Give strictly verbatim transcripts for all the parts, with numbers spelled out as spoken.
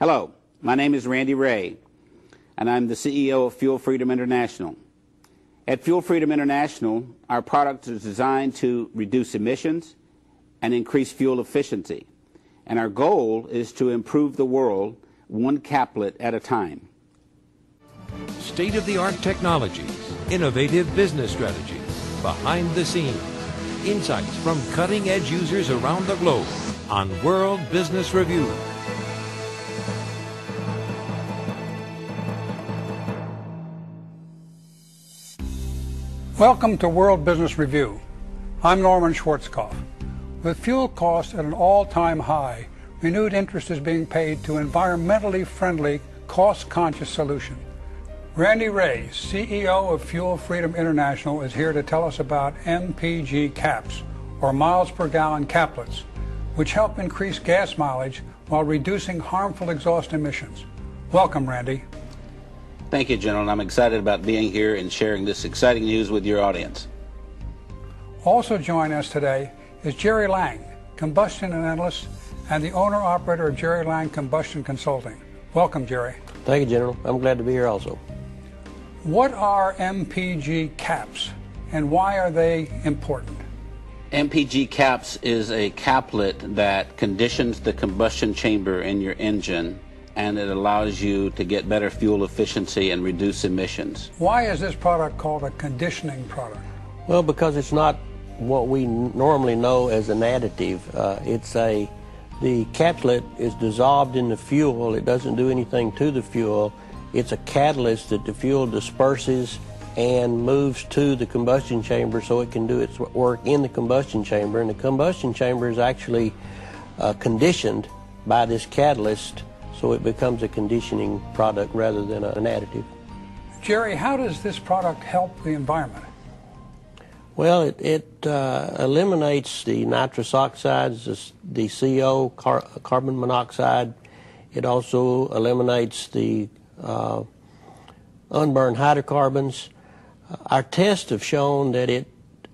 Hello, my name is Randy Ray, and I'm the C E O of Fuel Freedom International. At Fuel Freedom International, our product is designed to reduce emissions and increase fuel efficiency, and our goal is to improve the world one caplet at a time. State-of-the-art technologies, innovative business strategies, behind the scenes, insights from cutting-edge users around the globe on World Business Review. Welcome to World Business Review. I'm Norman Schwarzkopf. With fuel costs at an all-time high, renewed interest is being paid to environmentally friendly, cost-conscious solutions. Randy Ray, C E O of Fuel Freedom International, is here to tell us about M P G caps, or miles per gallon caplets, which help increase gas mileage while reducing harmful exhaust emissions. Welcome, Randy. Thank you, gentlemen. I'm excited about being here and sharing this exciting news with your audience. Also joining us today is Jerry Lang, combustion analyst and the owner-operator of Jerry Lang Combustion Consulting. Welcome, Jerry. Thank you, General. I'm glad to be here also. What are M P G caps, and why are they important? M P G caps is a caplet that conditions the combustion chamber in your engine, and it allows you to get better fuel efficiency and reduce emissions. Why is this product called a conditioning product? Well, because it's not what we normally know as an additive. Uh, it's a the caplet is dissolved in the fuel. It doesn't do anything to the fuel. It's a catalyst that the fuel disperses and moves to the combustion chamber so it can do its work in the combustion chamber. And the combustion chamber is actually uh, conditioned by this catalyst, so it becomes a conditioning product rather than an additive. Jerry, how does this product help the environment? Well, it, it uh, eliminates the nitrous oxides, the, the C O, car, carbon monoxide. It also eliminates the Uh, unburned hydrocarbons. Uh, our tests have shown that it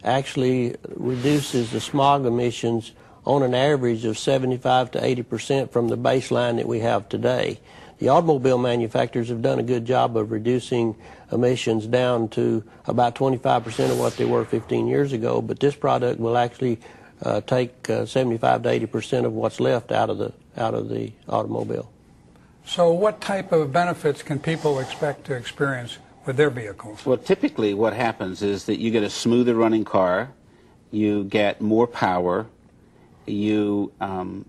actually reduces the smog emissions on an average of seventy-five to eighty percent from the baseline that we have today. The automobile manufacturers have done a good job of reducing emissions down to about twenty-five percent of what they were fifteen years ago, but this product will actually uh, take uh, seventy-five to eighty percent of what's left out of the out of the automobile. So what type of benefits can people expect to experience with their vehicles? Well, typically what happens is that you get a smoother running car, you get more power, you um,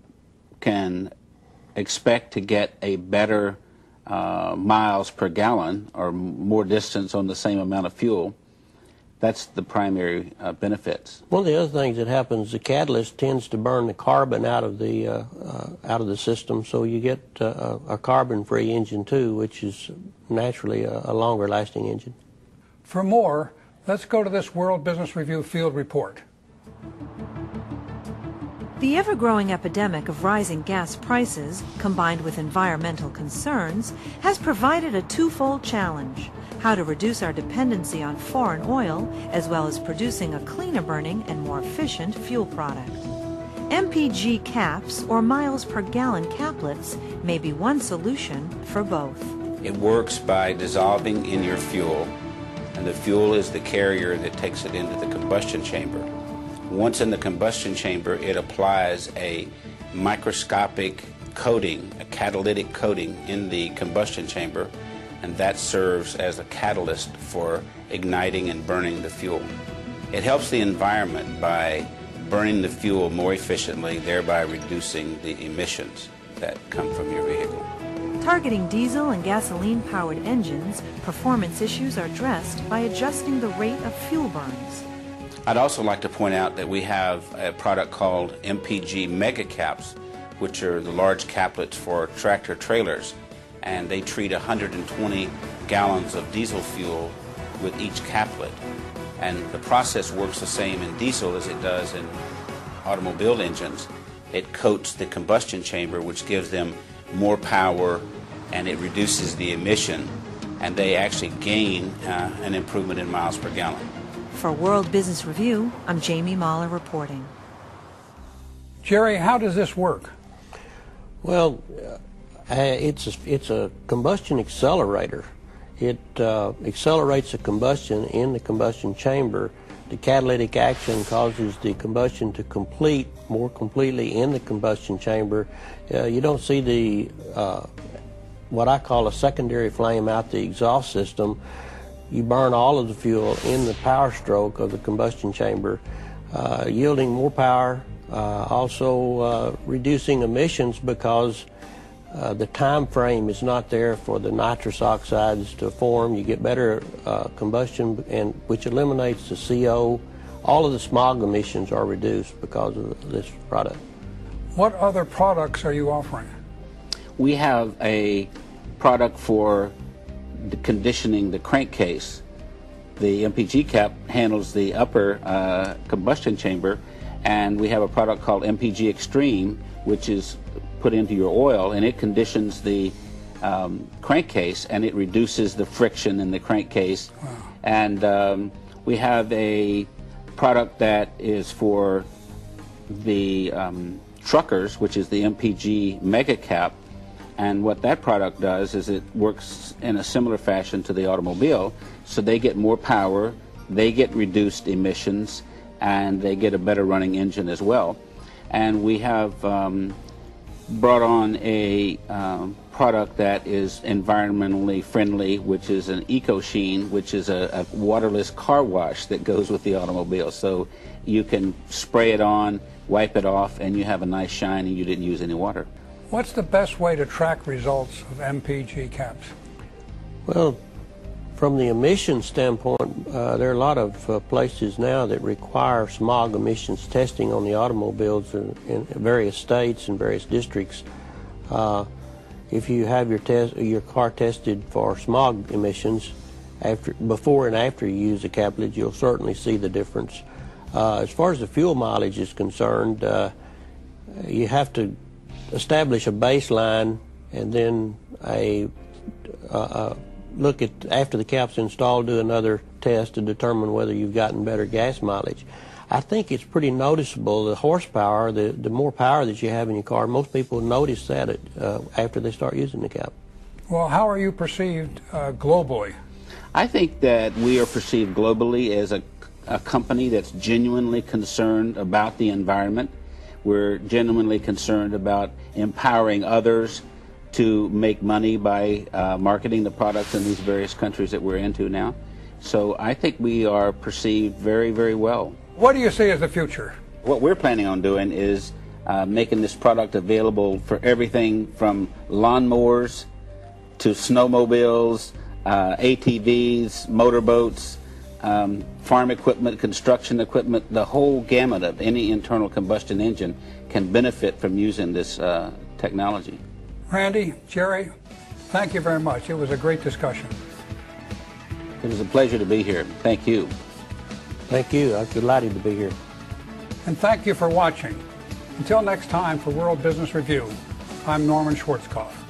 can expect to get a better uh, miles per gallon or more distance on the same amount of fuel. That's the primary uh, benefits. One of the other things that happens, the catalyst tends to burn the carbon out of the uh, uh, out of the system, so you get uh, a carbon-free engine too, which is naturally a, a longer-lasting engine. For more, let's go to this World Business Review field report. The ever-growing epidemic of rising gas prices, combined with environmental concerns, has provided a twofold challenge: how to reduce our dependency on foreign oil, as well as producing a cleaner burning and more efficient fuel product. M P G caps, or miles per gallon caplets, may be one solution for both. It works by dissolving in your fuel, and the fuel is the carrier that takes it into the combustion chamber. Once in the combustion chamber, it applies a microscopic coating, a catalytic coating in the combustion chamber, and that serves as a catalyst for igniting and burning the fuel. It helps the environment by burning the fuel more efficiently, thereby reducing the emissions that come from your vehicle. Targeting diesel and gasoline-powered engines, performance issues are addressed by adjusting the rate of fuel burns. I'd also like to point out that we have a product called M P G Mega Caps, which are the large caplets for tractor trailers, and they treat one hundred twenty gallons of diesel fuel with each caplet. And the process works the same in diesel as it does in automobile engines. It coats the combustion chamber, which gives them more power, and it reduces the emission, and they actually gain uh, an improvement in miles per gallon. For World Business Review, I'm Jamie Mahler reporting. Jerry, how does this work? Well, uh, Uh, it's a, it's a combustion accelerator. It uh, accelerates the combustion in the combustion chamber. The catalytic action causes the combustion to complete more completely in the combustion chamber. Uh, you don't see the uh, what I call a secondary flame out the exhaust system. You burn all of the fuel in the power stroke of the combustion chamber, uh, yielding more power, uh, also uh, reducing emissions because Uh, the time frame is not there for the nitrous oxides to form. You get better uh, combustion, and which eliminates the C O. All of the smog emissions are reduced because of this product. What other products are you offering? We have a product for the conditioning the crankcase. The M P G cap handles the upper uh, combustion chamber, and we have a product called M P G Extreme, which is put into your oil, and it conditions the um, crankcase, and it reduces the friction in the crankcase. Wow. And um, we have a product that is for the um, truckers, which is the M P G Mega Cap, and what that product does is it works in a similar fashion to the automobile, so they get more power, they get reduced emissions, and they get a better running engine as well. And we have um, brought on a um, product that is environmentally friendly, which is an Eco Sheen, which is a, a waterless car wash that goes with the automobile. So you can spray it on, wipe it off, and you have a nice shine, and you didn't use any water. What's the best way to track results of M P G caps? Well, from the emission standpoint, uh, there are a lot of uh, places now that require smog emissions testing on the automobiles in, in various states and various districts. Uh, if you have your test, your car tested for smog emissions after, before and after you use the catalyst, you'll certainly see the difference. Uh, as far as the fuel mileage is concerned, uh, you have to establish a baseline and then a, a, a look at, after the cap's installed, do another test to determine whether you've gotten better gas mileage. I think it's pretty noticeable, the horsepower, the, the more power that you have in your car. Most people notice that it, uh, after they start using the cap. Well, how are you perceived uh, globally? I think that we are perceived globally as a, a company that's genuinely concerned about the environment. We're genuinely concerned about empowering others to make money by uh, marketing the products in these various countries that we're into now. So I think we are perceived very, very well. What do you see as the future? What we're planning on doing is uh, making this product available for everything from lawnmowers to snowmobiles, uh, A T Vs, motorboats, um, farm equipment, construction equipment. The whole gamut of any internal combustion engine can benefit from using this uh, technology. Randy, Jerry, thank you very much. It was a great discussion. It was a pleasure to be here. Thank you. Thank you. I'm delighted to be here. And thank you for watching. Until next time for World Business Review, I'm Norman Schwarzkopf.